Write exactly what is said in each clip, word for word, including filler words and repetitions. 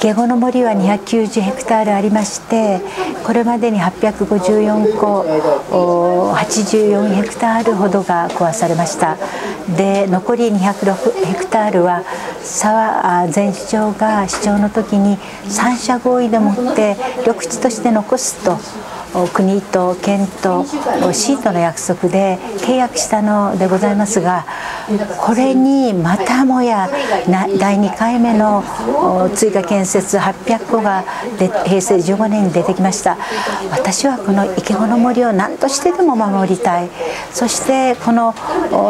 ケゴの森はにひゃくきゅうじゅうヘクタールありまして、これまでにはっぴゃくごじゅうよんこ、はちじゅうよんヘクタールほどが壊されました。で残りにひゃくろくヘクタールは沢前市長が市長の時に三者合意でもって緑地として残すと国と県と市との約束で契約したのでございますが、これにまたもやだいにかいめの追加建設はっぴゃっこがへいせいじゅうごねんに出てきました。私はこの池子の森を何としてでも守りたい、そしてこの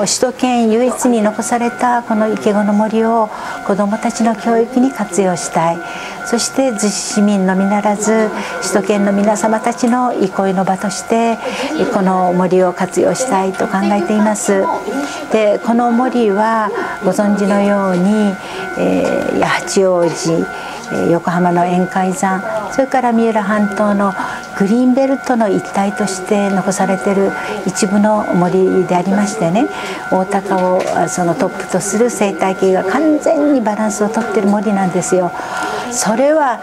首都圏唯一に残されたこの池子の森を子どもたちの教育に活用したい、そして逗子市民のみならず首都圏の皆様たちの憩いの場としてこの森を活用したいと考えています。でこの森はご存知のように、えー、八王子、横浜の円海山、それから三浦半島のグリーンベルトの一帯として残されている一部の森でありましてね、大高をそのトップとする生態系が完全にバランスをとっている森なんですよ。それは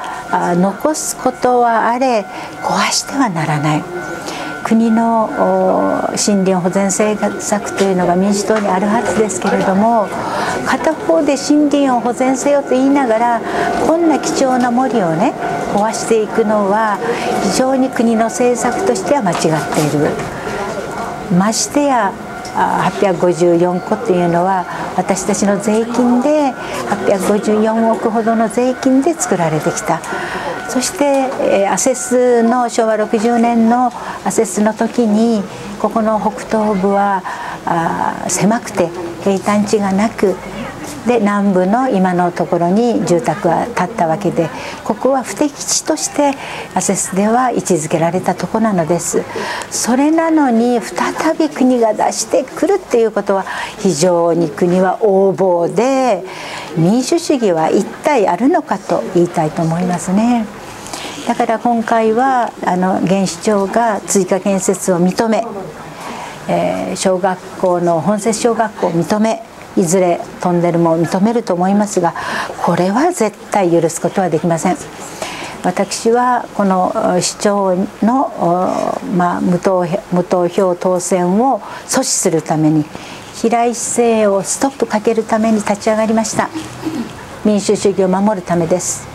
残すことはあれ壊してはならない。国の森林保全政策というのが民主党にあるはずですけれども、片方で森林を保全せよと言いながらこんな貴重な森をね壊していくのは非常に国の政策としては間違っている。ましてやはっぴゃくごじゅうよんこというのは私たちの税金ではっぴゃくごじゅうよんおくほどの税金で作られてきた。そしてアセスのしょうわろくじゅうねんのアセスの時にここの北東部は狭くて平坦地がなく、で南部の今のところに住宅は建ったわけで、ここは不適地としてアセスでは位置づけられたとこなのです。それなのに再び国が出してくるっていうことは非常に国は横暴で、民主主義は一体あるのかと言いたいと思いますね。だから今回はあの現市長が追加建設を認め、えー、小学校の本節小学校を認め、いずれトンネルも認めると思いますが、これは絶対許すことはできません。私はこの市長の、まあ、無投票当選を阻止するために、平井市政をストップかけるために立ち上がりました。民主主義を守るためです。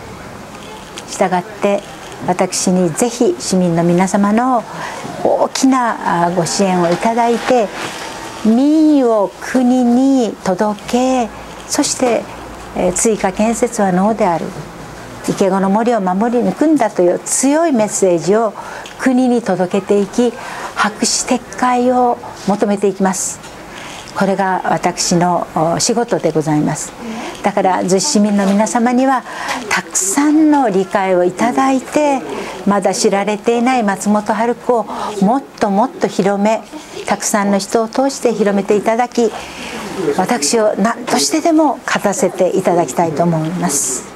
したがって私にぜひ市民の皆様の大きなご支援をいただいて、民意を国に届け、そして追加建設はノーである、池子の森を守り抜くんだという強いメッセージを国に届けていき、白紙撤回を求めていきます。これが私の仕事でございます。だから逗子市民の皆様にはたくさんの理解をいただいて、まだ知られていない松本春子をもっともっと広め、たくさんの人を通して広めていただき、私を何としてでも勝たせていただきたいと思います。